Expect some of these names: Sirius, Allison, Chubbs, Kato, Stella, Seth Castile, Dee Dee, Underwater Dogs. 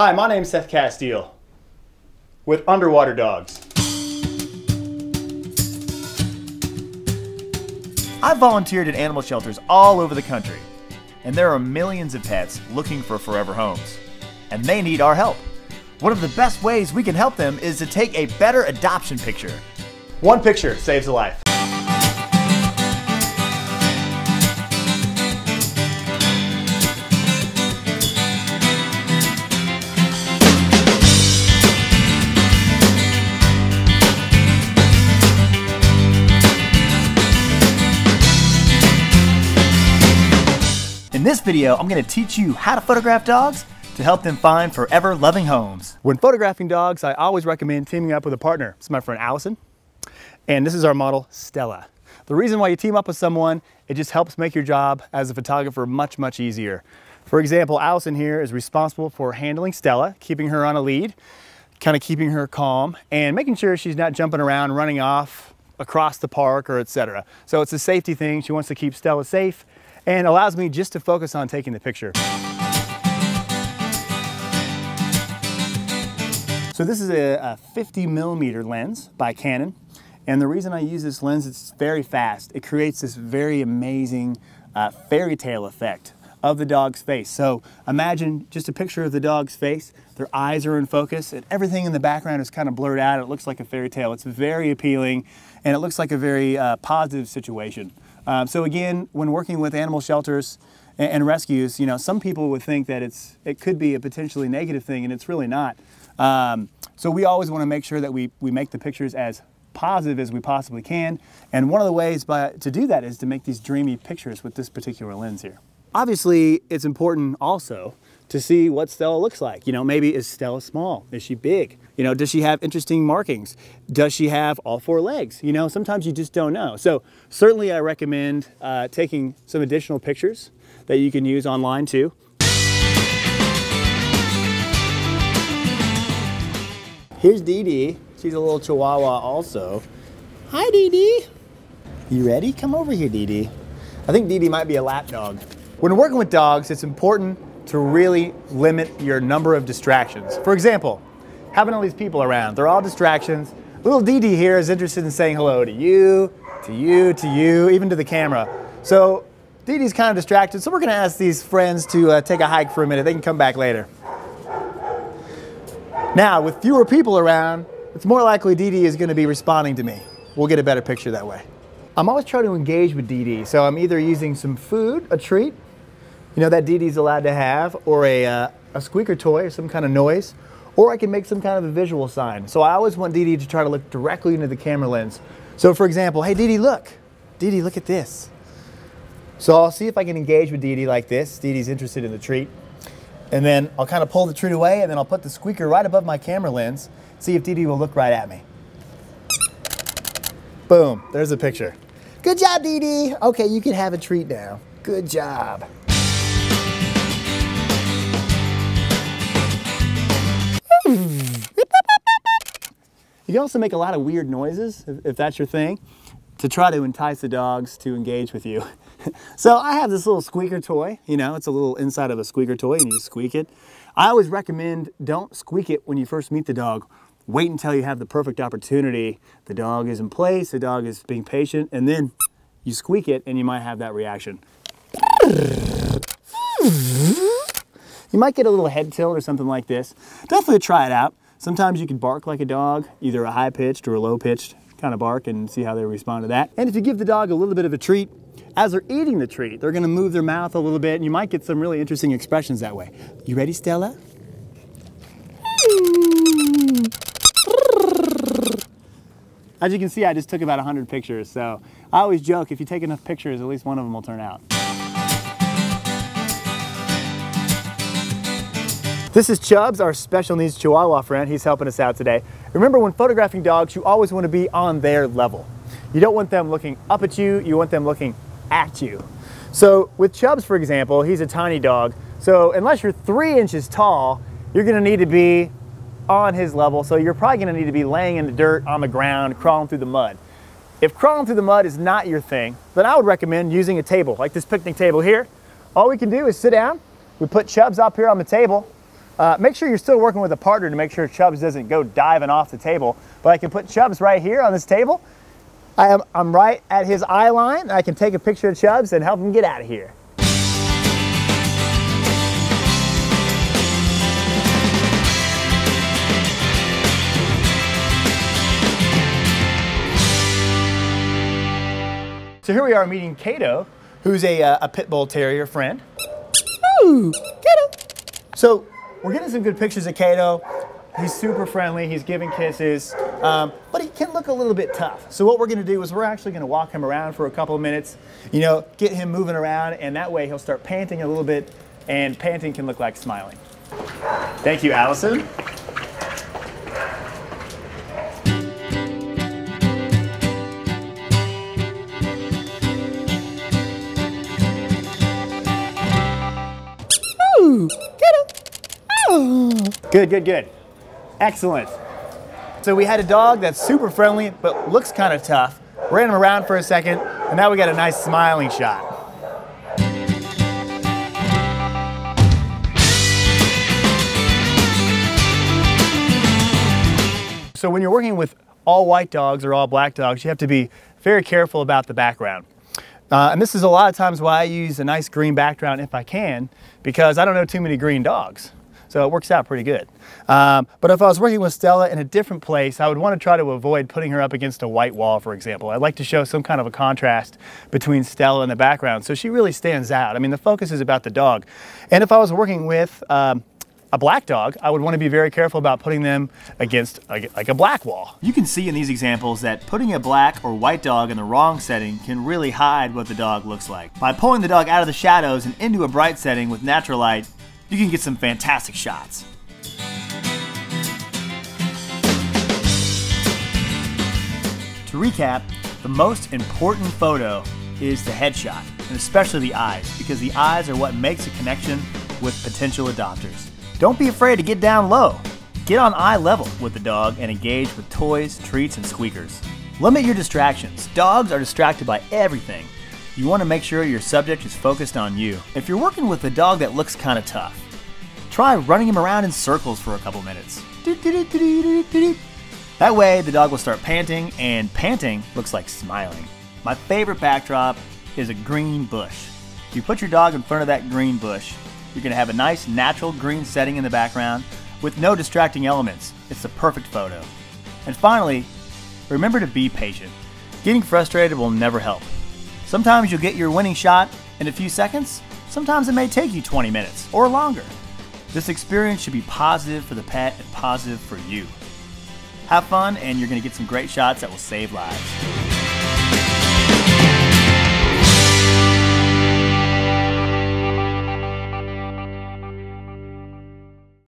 Hi, my name's Seth Castile with Underwater Dogs. I've volunteered at animal shelters all over the country, and there are millions of pets looking for forever homes, and they need our help. One of the best ways we can help them is to take a better adoption picture. One picture saves a life. In this video, I'm going to teach you how to photograph dogs to help them find forever loving homes. When photographing dogs, I always recommend teaming up with a partner. It's my friend Allison, and this is our model, Stella. The reason why you team up with someone, it just helps make your job as a photographer much, much easier. For example, Allison here is responsible for handling Stella, keeping her on a lead, kind of keeping her calm, and making sure she's not jumping around, running off across the park or etc. So it's a safety thing. She wants to keep Stella safe, and allows me just to focus on taking the picture. So this is a 50mm lens by Canon, and the reason I use this lens, it's very fast. It creates this very amazing fairy tale effect of the dog's face. So imagine just a picture of the dog's face, their eyes are in focus, and everything in the background is kind of blurred out. It looks like a fairy tale. It's very appealing, and it looks like a very positive situation. So again, when working with animal shelters and rescues, you know, some people would think that it could be a potentially negative thing, and it's really not. So we always want to make sure that we make the pictures as positive as we possibly can. And one of the ways to do that is to make these dreamy pictures with this particular lens here. Obviously, it's important also to see what Stella looks like. You know, maybe is Stella small? Is she big? You know, does she have interesting markings? Does she have all four legs? You know, sometimes you just don't know. So certainly I recommend taking some additional pictures that you can use online too. Here's Dee Dee. She's a little Chihuahua also. Hi, Dee Dee. You ready? Come over here, Dee Dee. I think Dee Dee might be a lap dog. When working with dogs, it's important to really limit your number of distractions. For example, having all these people around, they're all distractions. Little Dee Dee here is interested in saying hello to you, to you, to you, even to the camera. So Dee Dee's kind of distracted, so we're gonna ask these friends to take a hike for a minute. They can come back later. Now, with fewer people around, it's more likely Dee Dee is gonna be responding to me. We'll get a better picture that way. I'm always trying to engage with Dee Dee, so I'm either using some food, a treat, you know, that Dee Dee's allowed to have, or a squeaker toy or some kind of noise, or I can make some kind of a visual sign. So I always want Dee Dee to try to look directly into the camera lens. So for example, hey Dee Dee, look at this. So I'll see if I can engage with Dee Dee like this. Dee Dee's interested in the treat. And then I'll kind of pull the treat away, and then I'll put the squeaker right above my camera lens, see if Dee Dee will look right at me. Boom, there's a picture. Good job, Dee Dee. Okay, you can have a treat now. Good job. You can also make a lot of weird noises, if that's your thing, to try to entice the dogs to engage with you. So I have this little squeaker toy. You know, it's a little inside of a squeaker toy, and you just squeak it. I always recommend don't squeak it when you first meet the dog. Wait until you have the perfect opportunity. The dog is in place, the dog is being patient, and then you squeak it, and you might have that reaction. You might get a little head tilt or something like this. Definitely try it out. Sometimes you can bark like a dog, either a high-pitched or a low-pitched kind of bark, and see how they respond to that. And if you give the dog a little bit of a treat, as they're eating the treat, they're gonna move their mouth a little bit, and you might get some really interesting expressions that way. You ready, Stella? As you can see, I just took about 100 pictures, so I always joke, if you take enough pictures, at least one of them will turn out. This is Chubbs, our special needs Chihuahua friend. He's helping us out today. Remember, when photographing dogs, you always want to be on their level. You don't want them looking up at you, you want them looking at you. So with Chubbs, for example, he's a tiny dog. So unless you're 3 inches tall, you're gonna need to be on his level. So you're probably gonna need to be laying in the dirt, on the ground, crawling through the mud. If crawling through the mud is not your thing, then I would recommend using a table, like this picnic table here. All we can do is sit down. We put Chubbs up here on the table. Make sure you're still working with a partner to make sure Chubbs doesn't go diving off the table. But I can put Chubbs right here on this table. I'm right at his eye line, and I can take a picture of Chubbs and help him get out of here. So here we are meeting Kato, who's a pit bull terrier friend. Ooh, Kato! So we're getting some good pictures of Kato. He's super friendly, he's giving kisses, but he can look a little bit tough. So what we're gonna do is we're actually gonna walk him around for a couple of minutes, you know, get him moving around, and that way he'll start panting a little bit, and panting can look like smiling. Thank you, Allison. Good, good, good. Excellent. So we had a dog that's super friendly, but looks kind of tough. Ran him around for a second, and now we got a nice smiling shot. So when you're working with all white dogs or all black dogs, you have to be very careful about the background. And this is a lot of times why I use a nice green background if I can, because I don't know too many green dogs. So it works out pretty good. But if I was working with Stella in a different place, I would want to try to avoid putting her up against a white wall, for example. I'd like to show some kind of a contrast between Stella and the background so she really stands out. I mean, the focus is about the dog. And if I was working with a black dog, I would want to be very careful about putting them against like a black wall. You can see in these examples that putting a black or white dog in the wrong setting can really hide what the dog looks like. By pulling the dog out of the shadows and into a bright setting with natural light, you can get some fantastic shots. To recap, the most important photo is the headshot, and especially the eyes, because the eyes are what makes a connection with potential adopters. Don't be afraid to get down low. Get on eye level with the dog and engage with toys, treats, and squeakers. Limit your distractions. Dogs are distracted by everything. You want to make sure your subject is focused on you. If you're working with a dog that looks kind of tough, try running him around in circles for a couple minutes. That way, the dog will start panting, and panting looks like smiling. My favorite backdrop is a green bush. If you put your dog in front of that green bush, you're going to have a nice natural green setting in the background with no distracting elements. It's the perfect photo. And finally, remember to be patient. Getting frustrated will never help. Sometimes you'll get your winning shot in a few seconds. Sometimes it may take you 20 minutes or longer. This experience should be positive for the pet and positive for you. Have fun, and you're going to get some great shots that will save lives.